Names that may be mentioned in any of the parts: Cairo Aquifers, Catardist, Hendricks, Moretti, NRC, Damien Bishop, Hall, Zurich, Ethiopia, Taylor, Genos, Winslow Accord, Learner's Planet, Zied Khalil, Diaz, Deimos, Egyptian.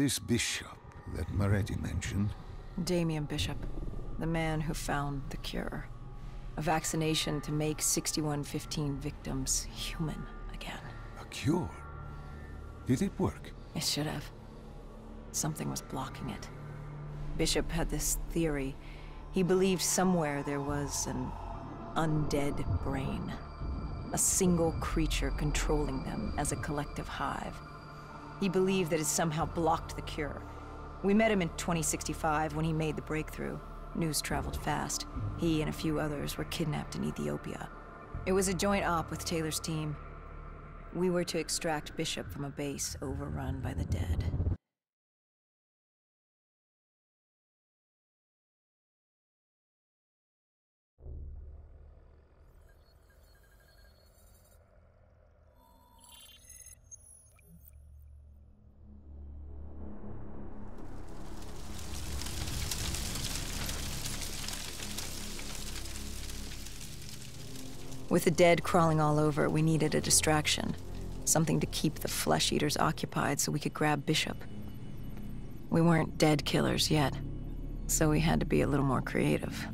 This Bishop that Moretti mentioned? Damien Bishop, the man who found the cure. A vaccination to make 6115 victims human again. A cure? Did it work? It should have. Something was blocking it. Bishop had this theory. He believed somewhere there was an undead brain. A single creature controlling them as a collective hive. He believed that it somehow blocked the cure. We met him in 2065 when he made the breakthrough. News traveled fast. He and a few others were kidnapped in Ethiopia. It was a joint op with Taylor's team. We were to extract Bishop from a base overrun by the dead. With the dead crawling all over, we needed a distraction. Something to keep the flesh-eaters occupied so we could grab Bishop. We weren't dead killers yet, so we had to be a little more creative.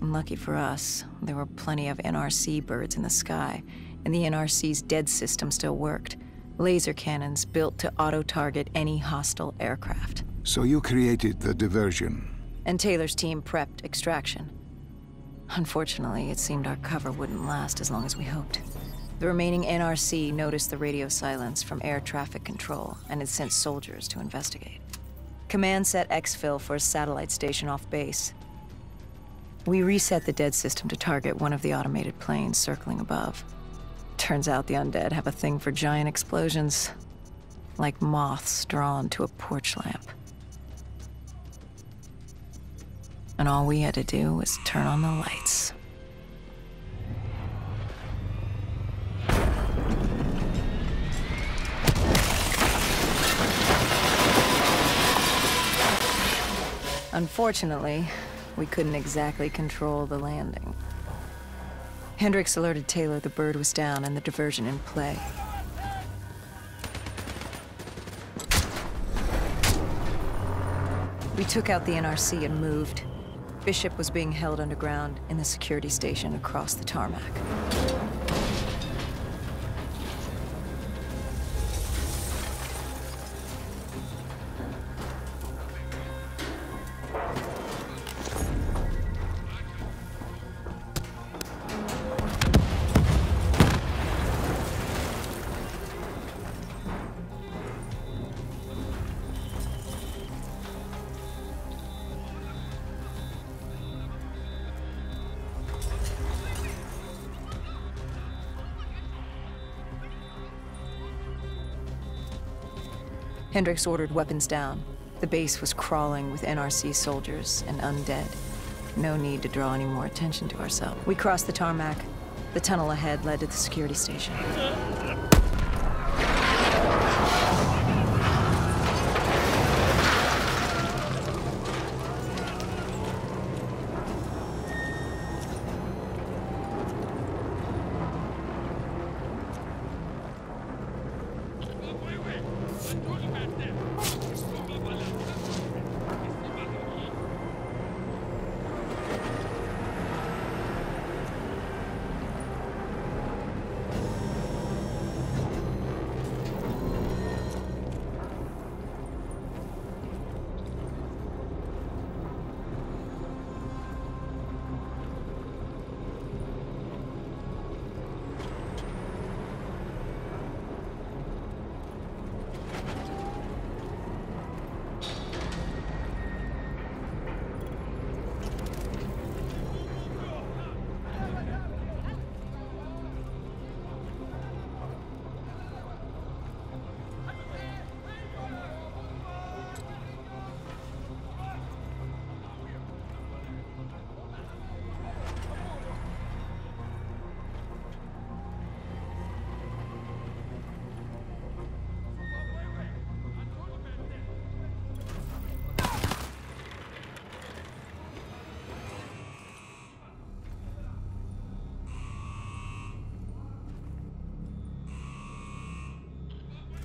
And lucky for us, there were plenty of NRC birds in the sky, and the NRC's dead system still worked. Laser cannons built to auto-target any hostile aircraft. So you created the diversion. And Taylor's team prepped extraction. Unfortunately, it seemed our cover wouldn't last as long as we hoped. The remaining NRC noticed the radio silence from air traffic control and had sent soldiers to investigate. Command set exfil for a satellite station off base. We reset the dead system to target one of the automated planes circling above. Turns out the undead have a thing for giant explosions, like moths drawn to a porch lamp. And all we had to do was turn on the lights. Unfortunately, we couldn't exactly control the landing. Hendricks alerted Taylor the bird was down and the diversion in play. We took out the NRC and moved. Bishop was being held underground in the security station across the tarmac. Hendricks ordered weapons down. The base was crawling with NRC soldiers and undead. No need to draw any more attention to ourselves. We crossed the tarmac. The tunnel ahead led to the security station.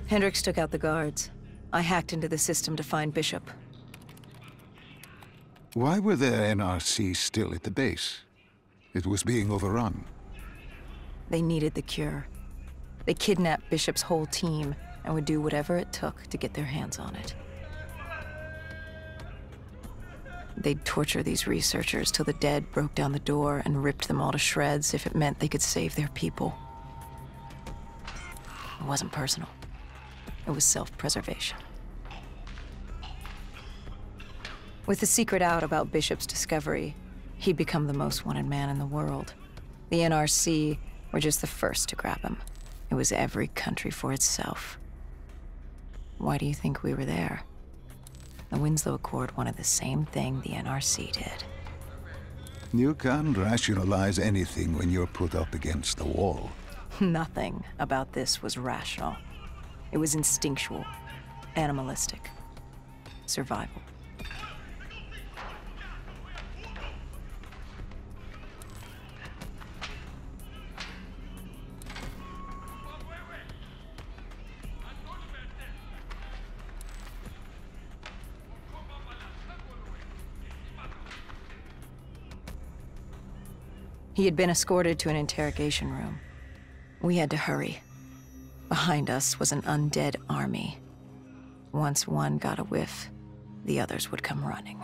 Hendricks took out the guards. I hacked into the system to find Bishop. Why were their NRC still at the base? It was being overrun. They needed the cure. They kidnapped Bishop's whole team and would do whatever it took to get their hands on it. They'd torture these researchers till the dead broke down the door and ripped them all to shreds if it meant they could save their people. It wasn't personal. It was self-preservation. With the secret out about Bishop's discovery, he'd become the most wanted man in the world. The NRC were just the first to grab him. It was every country for itself. Why do you think we were there? The Winslow Accord wanted the same thing the NRC did. You can't rationalize anything when you're put up against the wall. Nothing about this was rational. It was instinctual, animalistic, survival. He had been escorted to an interrogation room. We had to hurry. Behind us was an undead army. Once one got a whiff, the others would come running.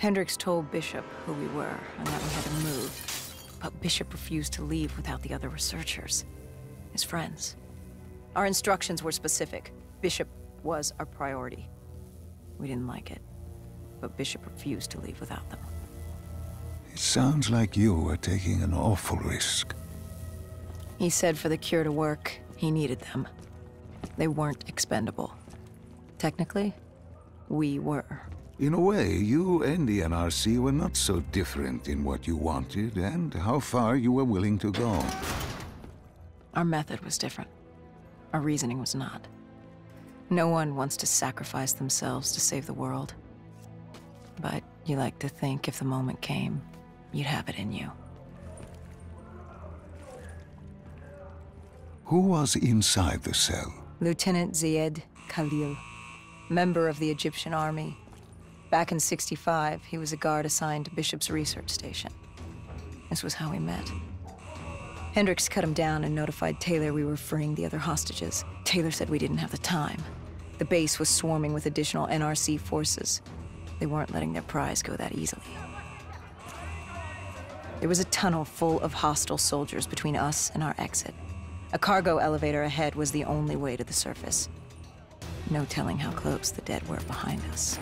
Hendricks told Bishop who we were and that we had to move, but Bishop refused to leave without the other researchers, his friends. Our instructions were specific. Bishop was our priority. We didn't like it, but Bishop refused to leave without them. It sounds like you were taking an awful risk. He said for the cure to work, he needed them. They weren't expendable. Technically, we were. In a way, you and the NRC were not so different in what you wanted and how far you were willing to go. Our method was different. Our reasoning was not. No one wants to sacrifice themselves to save the world. But you like to think if the moment came, you'd have it in you. Who was inside the cell? Lieutenant Zied Khalil, member of the Egyptian army. Back in '65, he was a guard assigned to Bishop's research station. This was how we met. Hendricks cut him down and notified Taylor we were freeing the other hostages. Taylor said we didn't have the time. The base was swarming with additional NRC forces. They weren't letting their prize go that easily. There was a tunnel full of hostile soldiers between us and our exit. A cargo elevator ahead was the only way to the surface. No telling how close the dead were behind us.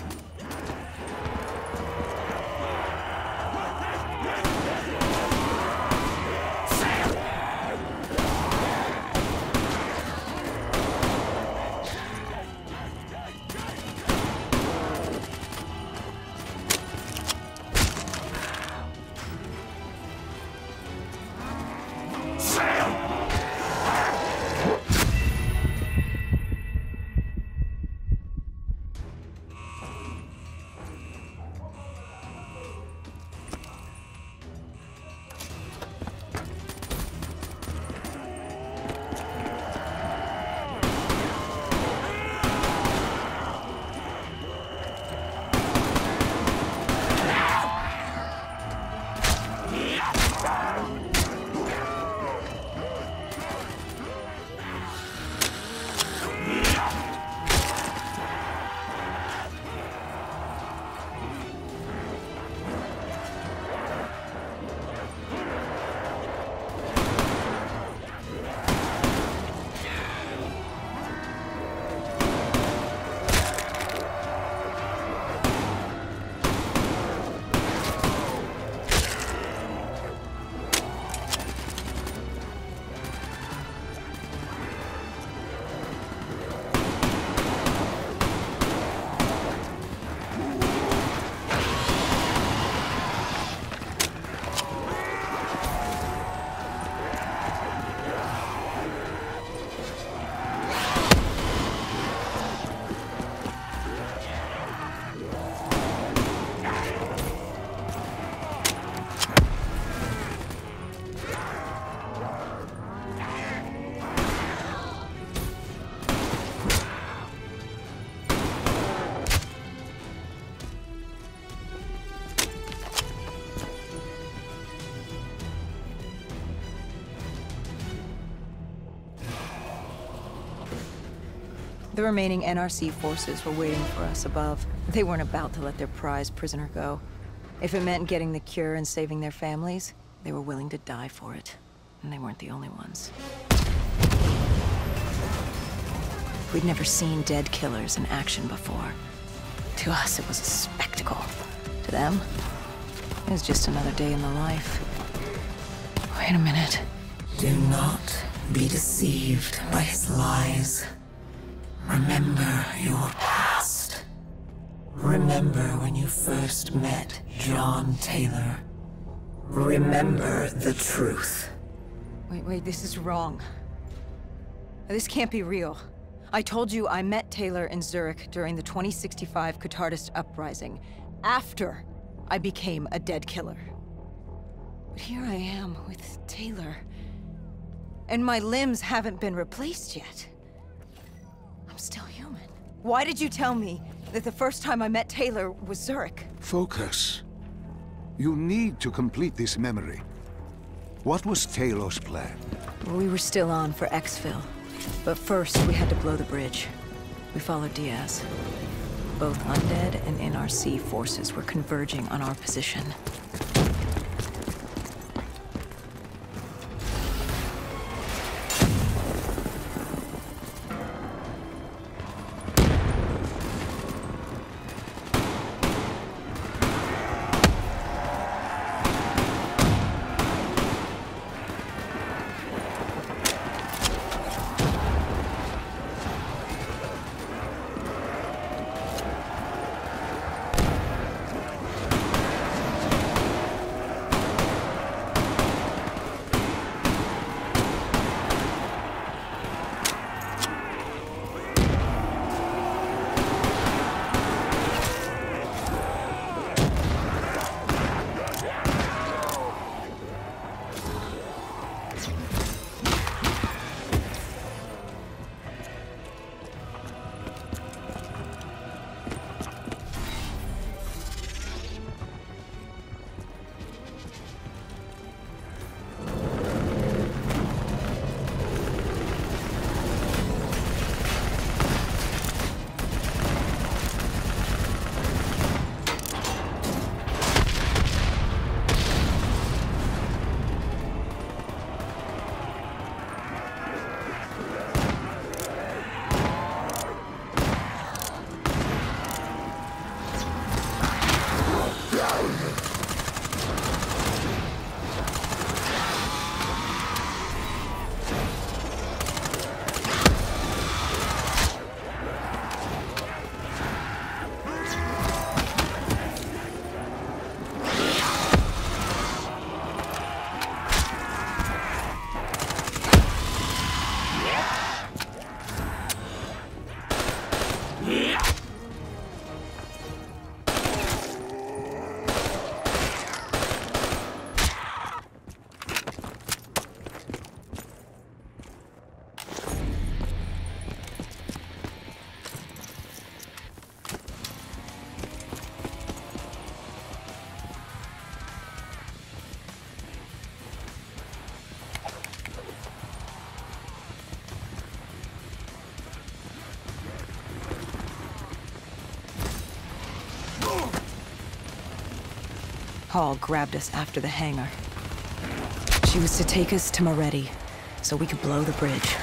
The remaining NRC forces were waiting for us above. They weren't about to let their prize prisoner go. If it meant getting the cure and saving their families, they were willing to die for it. And they weren't the only ones. We'd never seen dead killers in action before. To us, it was a spectacle. To them, it was just another day in the life. Wait a minute. Do not be deceived by his lies. Remember your past. Remember when you first met John Taylor. Remember the truth. Wait, this is wrong. This can't be real. I told you I met Taylor in Zurich during the 2065 Catardist uprising, after I became a dead killer. But here I am with Taylor, and my limbs haven't been replaced yet. I'm still human. Why did you tell me that the first time I met Taylor was Zurich? Focus. You need to complete this memory. What was Taylor's plan? We were still on for exfil. But first, we had to blow the bridge. We followed Diaz. Both undead and NRC forces were converging on our position. Hall grabbed us after the hangar. She was to take us to Moretti, so we could blow the bridge.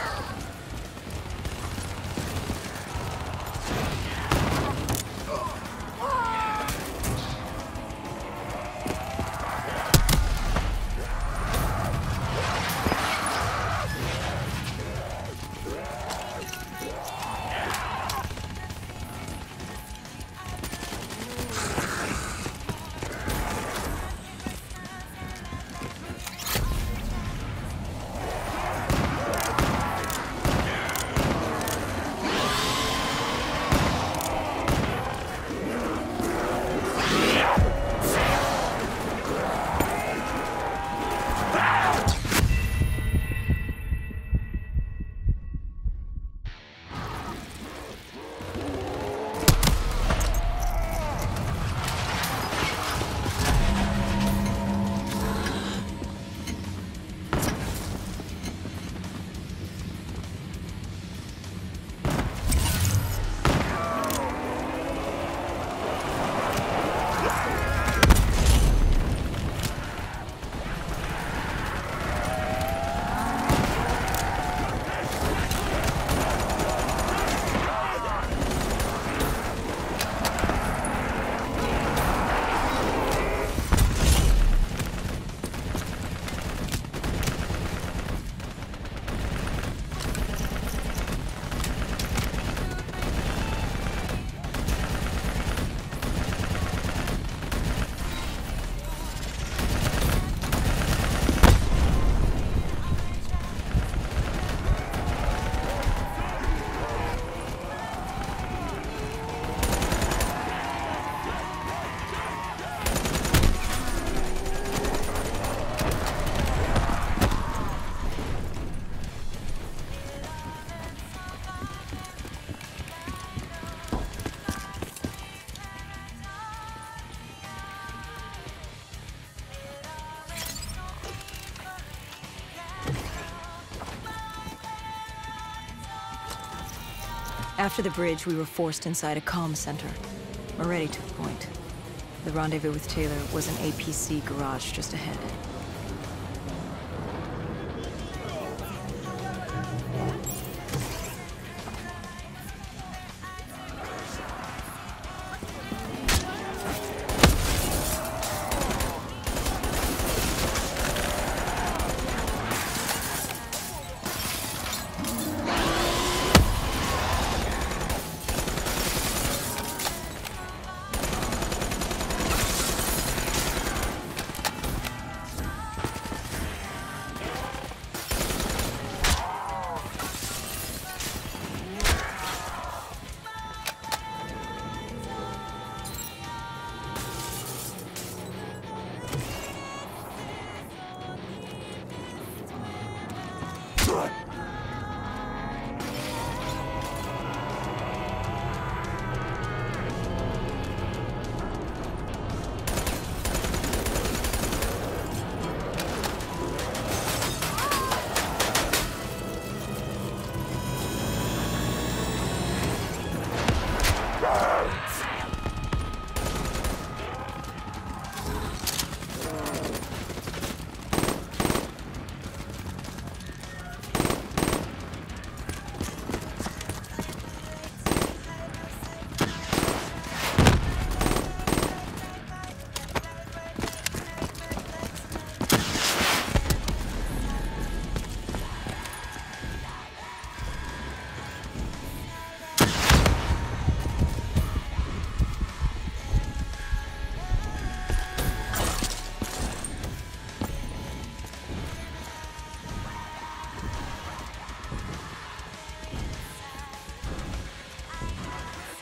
After the bridge, we were forced inside a comm center. Moretti took point. The rendezvous with Taylor was an APC garage just ahead.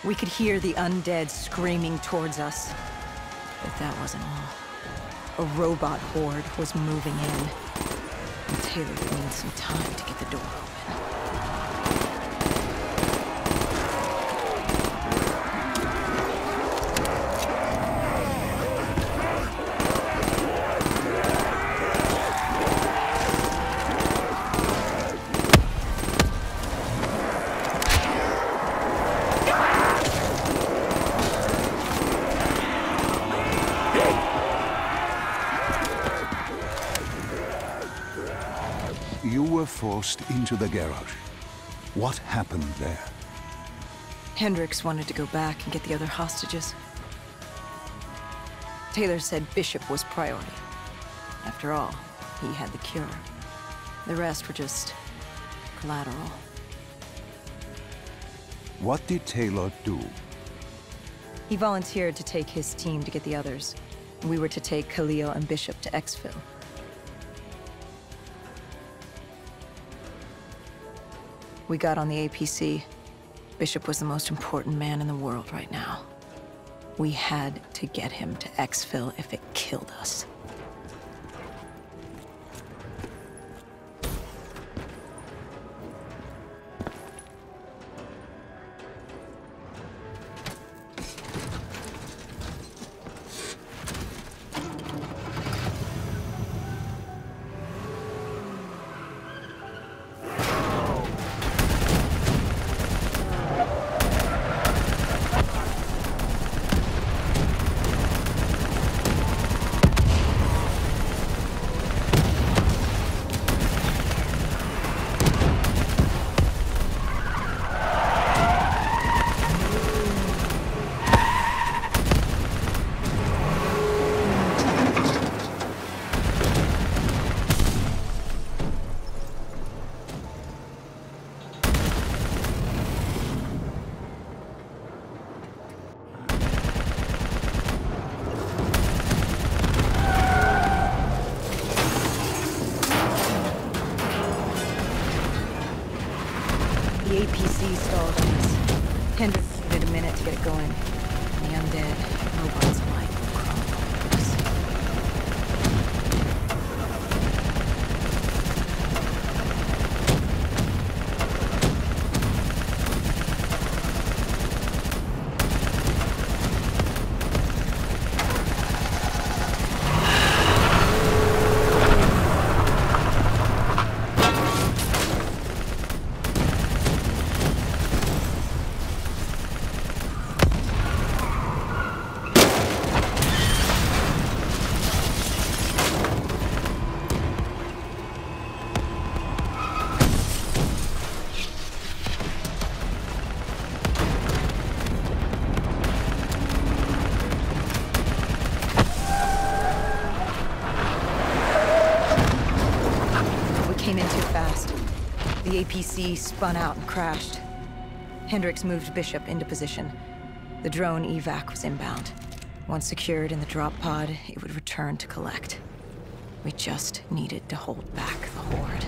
We could hear the undead screaming towards us. But that wasn't all. A robot horde was moving in. And Taylor would need some time to get the door open. Forced into the garage. What happened there? Hendricks wanted to go back and get the other hostages. Taylor said Bishop was priority. After all, he had the cure. The rest were just collateral. What did Taylor do? He volunteered to take his team to get the others. We were to take Khalil and Bishop to exfil. We got on the APC. Bishop was the most important man in the world right now. We had to get him to exfil if it killed us. APC spun out and crashed. Hendricks moved Bishop into position. The drone evac was inbound. Once secured in the drop pod, it would return to collect. We just needed to hold back the horde.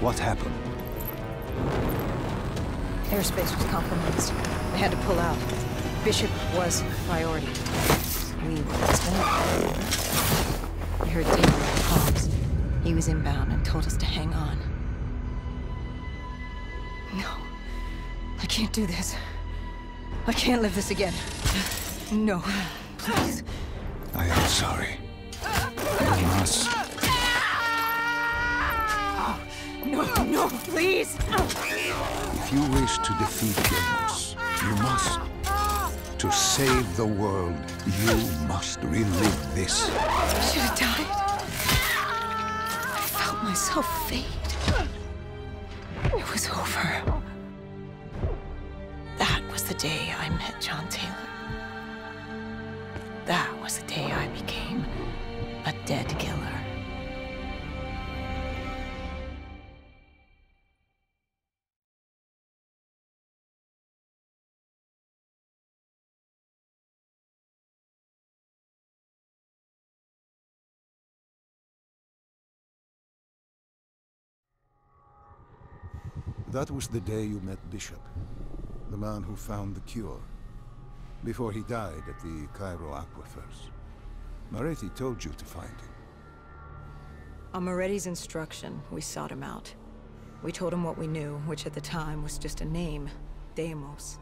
What happened? Airspace was compromised. They had to pull out. Bishop was priority. We were extended. We heard Taylor in the comms. He was inbound and told us to hang on. No. I can't do this. I can't live this again. No. Please. I am sorry. You must. No, please! If you wish to defeat Genos, you must. To save the world, you must relive this. I should have died. I felt myself fade. It was over. That was the day I met John Taylor. That was the day I became a dead killer. That was the day you met Bishop, the man who found the cure, before he died at the Cairo Aquifers. Moretti told you to find him. On Moretti's instruction, we sought him out. We told him what we knew, which at the time was just a name, Deimos.